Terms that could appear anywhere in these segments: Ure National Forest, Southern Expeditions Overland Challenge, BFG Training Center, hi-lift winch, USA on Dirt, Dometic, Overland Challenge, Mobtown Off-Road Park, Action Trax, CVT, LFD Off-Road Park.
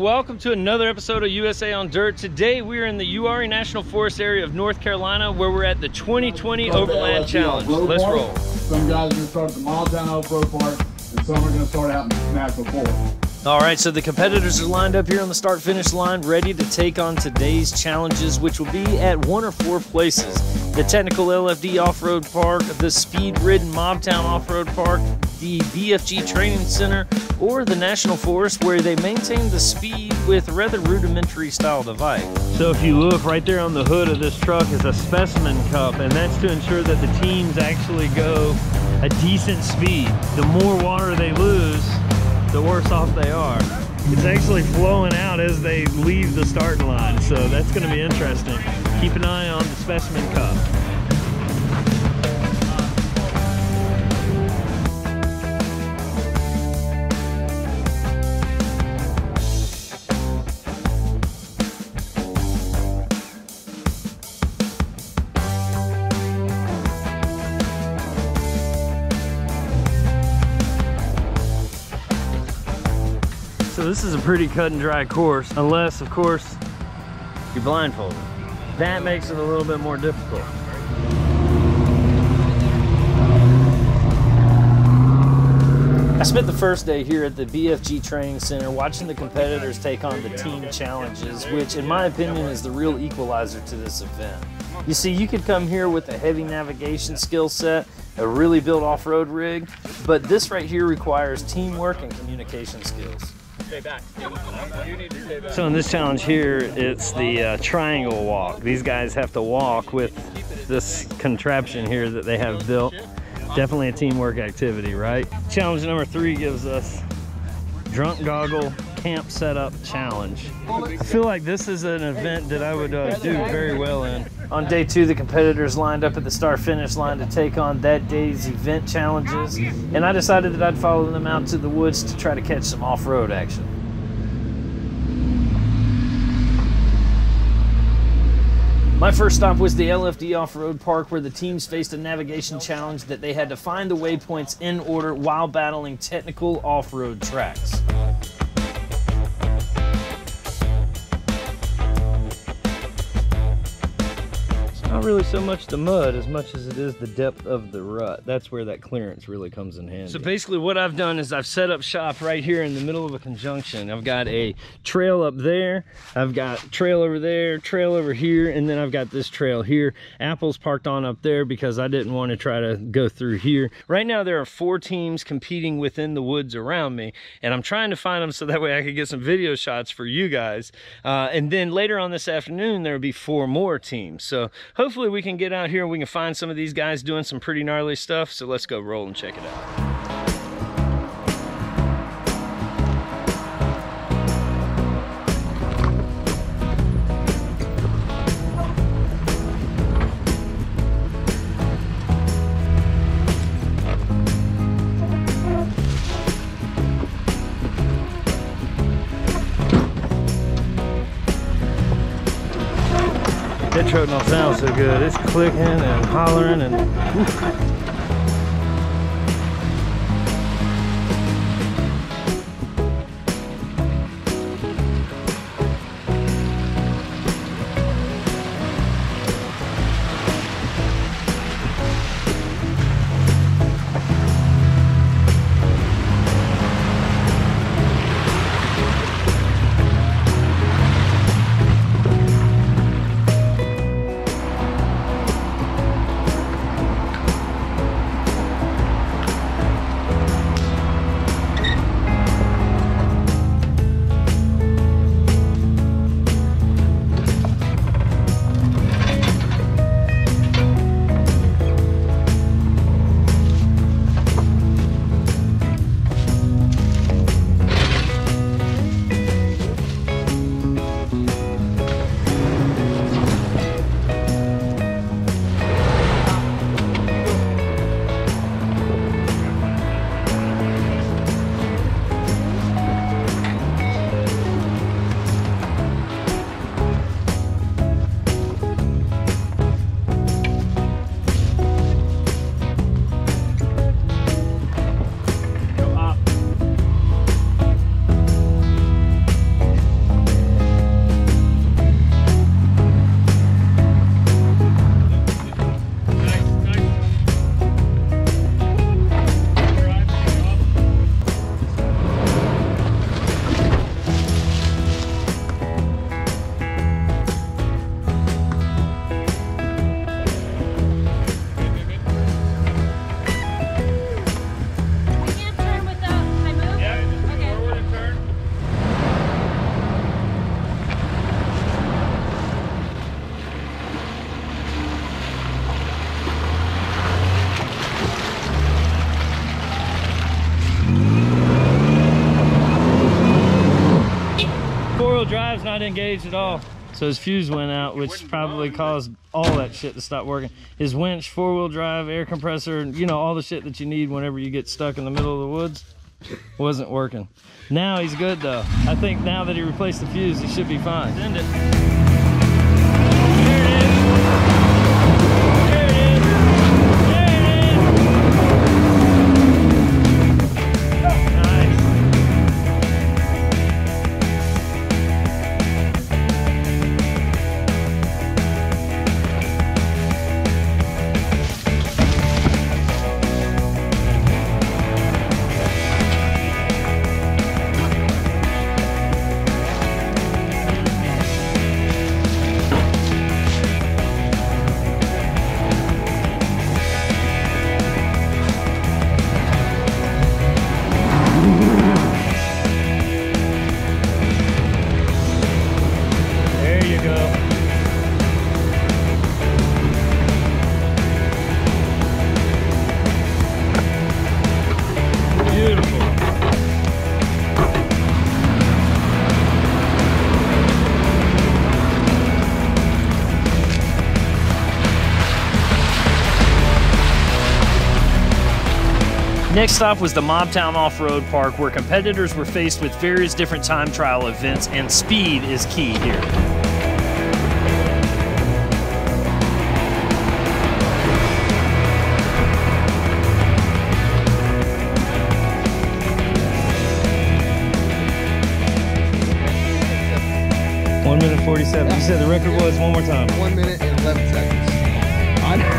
and welcome to another episode of USA on Dirt. Today we are in the Ure National Forest area of North Carolina, where we're at the 2020 Overland Challenge. Let's roll. Some guys are going to start at the Mobtown Off-Road Park, and some are going to start out in the National Forest. All right, so the competitors are lined up here on the start-finish line, ready to take on today's challenges, which will be at one or four places: the technical LFD Off-Road Park, the speed-ridden Mobtown Off-Road Park, the BFG Training Center, or the National Forest, where they maintain the speed with a rather rudimentary style device. So if you look right there on the hood of this truck is a specimen cup, and that's to ensure that the teams actually go a decent speed. The more water they lose, the worse off they are. It's actually flowing out as they leave the starting line, so that's going to be interesting. Keep an eye on the specimen cup. So this is a pretty cut and dry course, unless of course you're blindfolded. That makes it a little bit more difficult. I spent the first day here at the BFG Training Center watching the competitors take on the team challenges, which in my opinion is the real equalizer to this event. You see, you could come here with a heavy navigation skill set, a really built off-road rig, but this right here requires teamwork and communication skills. So in this challenge here, it's the triangle walk. These guys have to walk with this contraption here that they have built. Definitely a teamwork activity, right? Challenge number 3 gives us drunk goggle camp setup challenge. I feel like this is an event that I would do very well in. On day 2, the competitors lined up at the start-finish line to take on that day's event challenges, and I decided that I'd follow them out to the woods to try to catch some off-road action. My first stop was the LFD Off-Road Park, where the teams faced a navigation challenge that they had to find the waypoints in order while battling technical off-road tracks. Not really so much the mud as much as it is the depth of the rut. That's where that clearance really comes in handy. So basically what I've done is I've set up shop right here in the middle of a conjunction. I've got a trail up there, I've got trail over there, trail over here, and then I've got this trail here. Apple's parked on up there because I didn't want to try to go through here. Right now there are 4 teams competing within the woods around me, and I'm trying to find them so that way I could get some video shots for you guys. And then later on this afternoon there will be 4 more teams. So hopefully we can get out here and we can find some of these guys doing some pretty gnarly stuff. So let's go roll and check it out. That truck don't sound so good. It's clicking and hollering and engaged at all. So his fuse went out, which probably caused all that shit to stop working. His winch, four-wheel drive, air compressor, you know, all the shit that you need whenever you get stuck in the middle of the woods, wasn't working. Now he's good, though. I think now that he replaced the fuse, he should be fine. Send it. Next stop was the Mobtown Off-Road Park, where competitors were faced with various different time trial events, and speed is key here. Minute 47. You said the record was, one more time, 1 minute and 11 seconds. I know.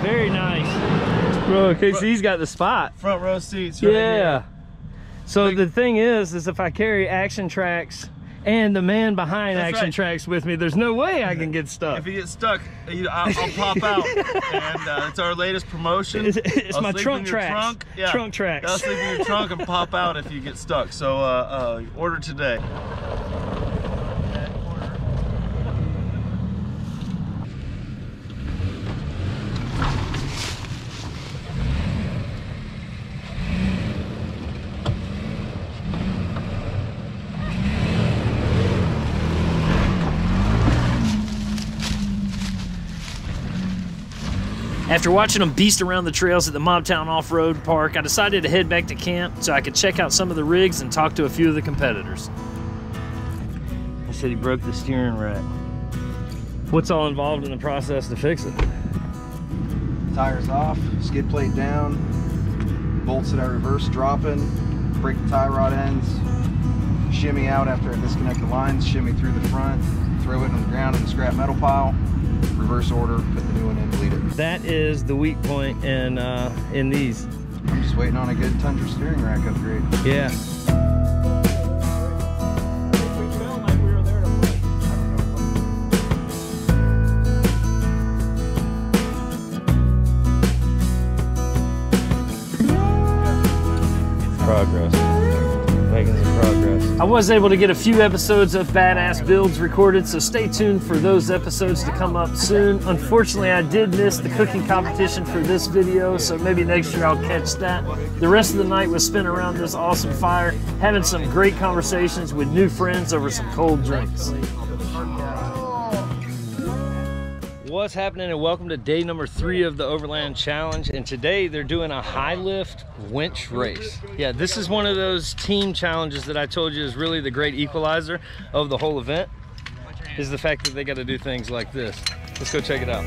Very nice. Bro, KC's got the spot. Front row seats right here. So like, the thing is if I carry Action Trax and the man behind Action Trax with me, there's no way I can get stuck. If you get stuck, I'll pop out. And it's our latest promotion. It's my trunk Trax. Trunk Trax. I'll sleep in your trunk and pop out if you get stuck. So order today. After watching them beast around the trails at the Mobtown Off-Road Park, I decided to head back to camp so I could check out some of the rigs and talk to a few of the competitors. I said he broke the steering rack. What's all involved in the process to fix it? Tires off, skid plate down, bolts at our reverse dropping, break the tie rod ends, shimmy out after I disconnect the lines, shimmy through the front, throw it on the ground in the scrap metal pile, reverse order, put the new one in, delete it. That is the weak point in these. I'm just waiting on a good Tundra steering rack upgrade. Yeah. I was able to get a few episodes of Badass Builds recorded, so stay tuned for those episodes to come up soon. Unfortunately, I did miss the cooking competition for this video, so maybe next year I'll catch that. The rest of the night was spent around this awesome fire, having some great conversations with new friends over some cold drinks. What's happening, and welcome to day number 3 of the Overland Challenge, and today they're doing a high lift winch race. Yeah, this is one of those team challenges that I told you is really the great equalizer of the whole event, is the fact that they got to do things like this. Let's go check it out.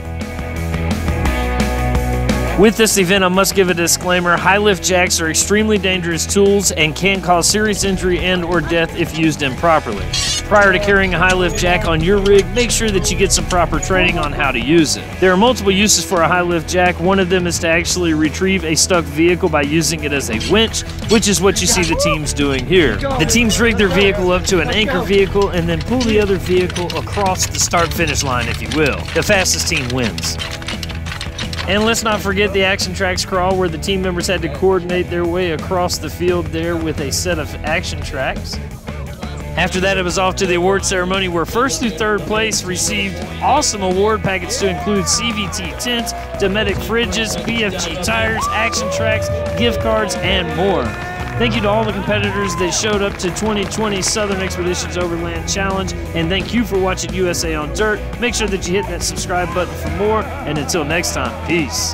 With this event, I must give a disclaimer: high lift jacks are extremely dangerous tools and can cause serious injury and/or death if used improperly. prior to carrying a high lift jack on your rig, make sure that you get some proper training on how to use it. There are multiple uses for a high lift jack. One of them is to actually retrieve a stuck vehicle by using it as a winch, which is what you see the teams doing here. The teams rig their vehicle up to an anchor vehicle and then pull the other vehicle across the start-finish line, if you will. The fastest team wins. And let's not forget the Action Tracks crawl, where the team members had to coordinate their way across the field there with a set of action tracks. After that, it was off to the award ceremony, where first through third place received awesome award packets to include CVT tents, Dometic fridges, BFG tires, Action Tracks, gift cards, and more. Thank you to all the competitors that showed up to 2020 Southern Expeditions Overland Challenge, and thank you for watching USA on Dirt. Make sure that you hit that subscribe button for more, and until next time, peace.